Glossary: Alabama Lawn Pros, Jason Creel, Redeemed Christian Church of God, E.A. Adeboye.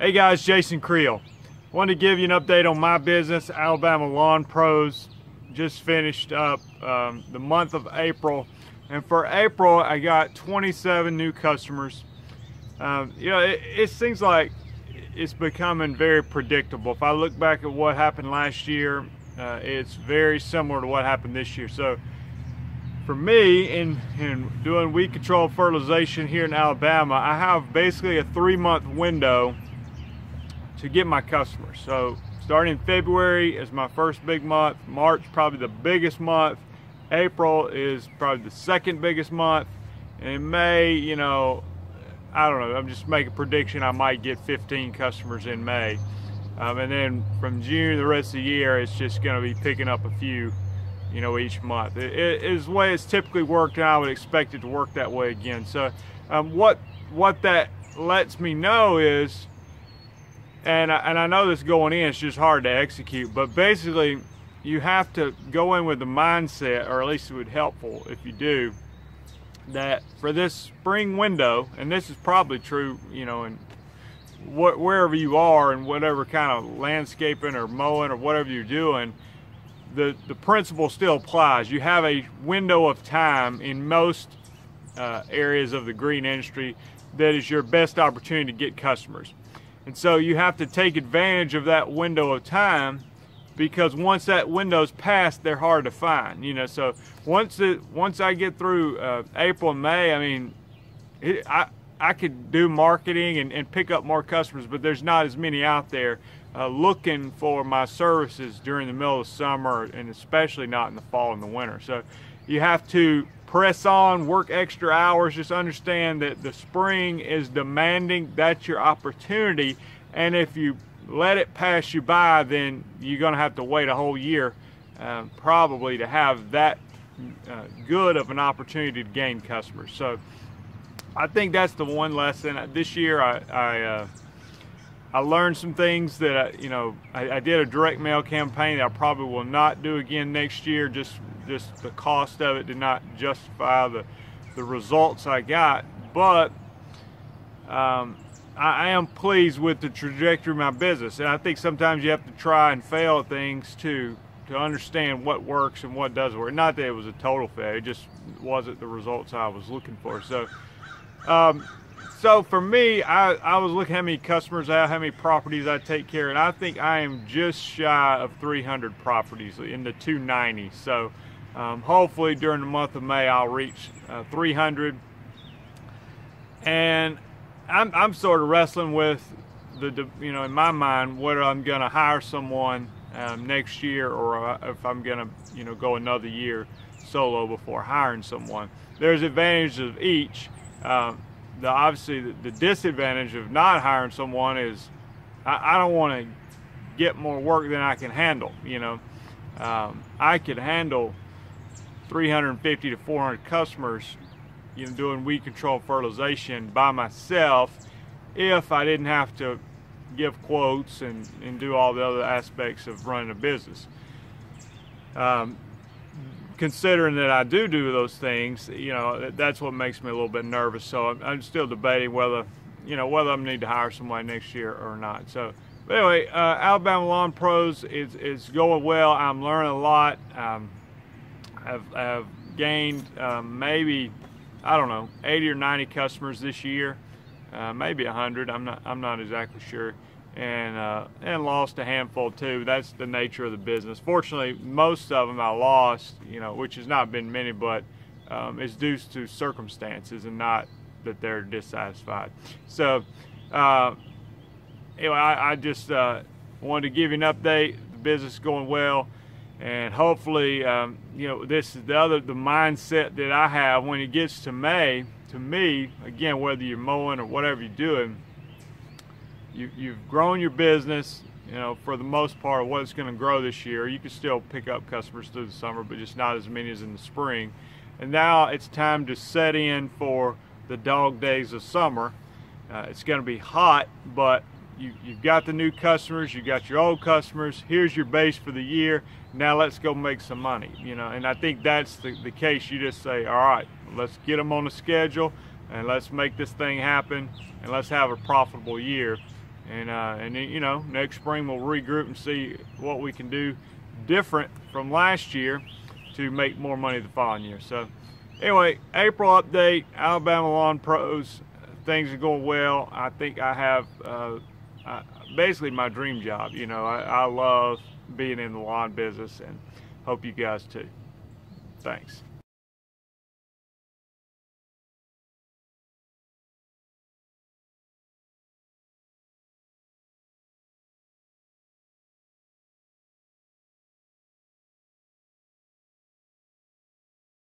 Hey guys, Jason Creel. Wanted to give you an update on my business, Alabama Lawn Pros. Just finished up the month of April, and for April I got 27 new customers. You know, it seems like it's becoming very predictable. If I look back at what happened last year, it's very similar to what happened this year. So for me, in doing weed control fertilization here in Alabama, I have basically a 3-month window to get my customers. So starting February is my first big month, March probably the biggest month, April is probably the second biggest month, and in May, you know, I don't know, I'm just making a prediction, I might get 15 customers in May. And then from June the rest of the year, it's just gonna be picking up a few, you know, each month. It is the way it's typically worked, and I would expect it to work that way again. So what that lets me know is, and I know this going in, it's just hard to execute, but basically you have to go in with the mindset, or at least it would be helpful if you do, that for this spring window, and this is probably true, you know, in wherever you are and whatever kind of landscaping or mowing or whatever you're doing, the principle still applies. You have a window of time in most areas of the green industry that is your best opportunity to get customers. And so you have to take advantage of that window of time, because once that window's passed, they're hard to find. You know, so once I get through April and May, I mean, I could do marketing and pick up more customers, but there's not as many out there looking for my services during the middle of summer, and especially not in the fall and the winter. So you have to press on, work extra hours, just understand that the spring is demanding. That's your opportunity, and if you let it pass you by, then you're gonna have to wait a whole year probably to have that good of an opportunity to gain customers. So I think that's the one lesson this year. I learned some things that I did a direct mail campaign that I probably will not do again next year. Just the cost of it did not justify the results I got, but I am pleased with the trajectory of my business, and I think sometimes you have to try and fail at things to understand what works and what doesn't work. Not that it was a total failure, it just wasn't the results I was looking for. So so for me, I was looking at how many customers I have, how many properties I take care of, and I think I am just shy of 300 properties, in the 290. So hopefully during the month of May, I'll reach 300. And I'm sort of wrestling with, you know, in my mind, whether I'm going to hire someone next year, or if I'm going to, you know, go another year solo before hiring someone. There's advantages of each. Obviously, the disadvantage of not hiring someone is I don't want to get more work than I can handle. You know, I could handle 350 to 400 customers, you know, doing weed control fertilization by myself if I didn't have to give quotes and do all the other aspects of running a business. Considering that I do those things, you know, that's what makes me a little bit nervous. So I'm still debating whether, you know, whether I need to hire somebody next year or not. So but anyway, Alabama Lawn Pros is going well. I'm learning a lot. I've gained maybe, I don't know, 80 or 90 customers this year, maybe 100. I'm not exactly sure. And lost a handful too. That's the nature of the business. Fortunately, most of them I lost, you know, which has not been many, but it's due to circumstances and not that they're dissatisfied. So anyway, I just wanted to give you an update. The business is going well, and hopefully, you know, this is the mindset that I have when it gets to May. To me, again, whether you're mowing or whatever you're doing, You've grown your business, you know, for the most part, what it's going to grow this year. You can still pick up customers through the summer, but just not as many as in the spring. And now it's time to set in for the dog days of summer. It's going to be hot, but you've got the new customers, you've got your old customers. Here's your base for the year. Now let's go make some money, you know. And I think that's the case. You just say, all right, let's get them on the schedule, and let's make this thing happen, and let's have a profitable year. and then, you know, next spring we'll regroup and see what we can do different from last year to make more money the following year. So anyway, April update, Alabama Lawn Pros, things are going well. I think I have basically my dream job. You know, I love being in the lawn business, and hope you guys too. Thanks.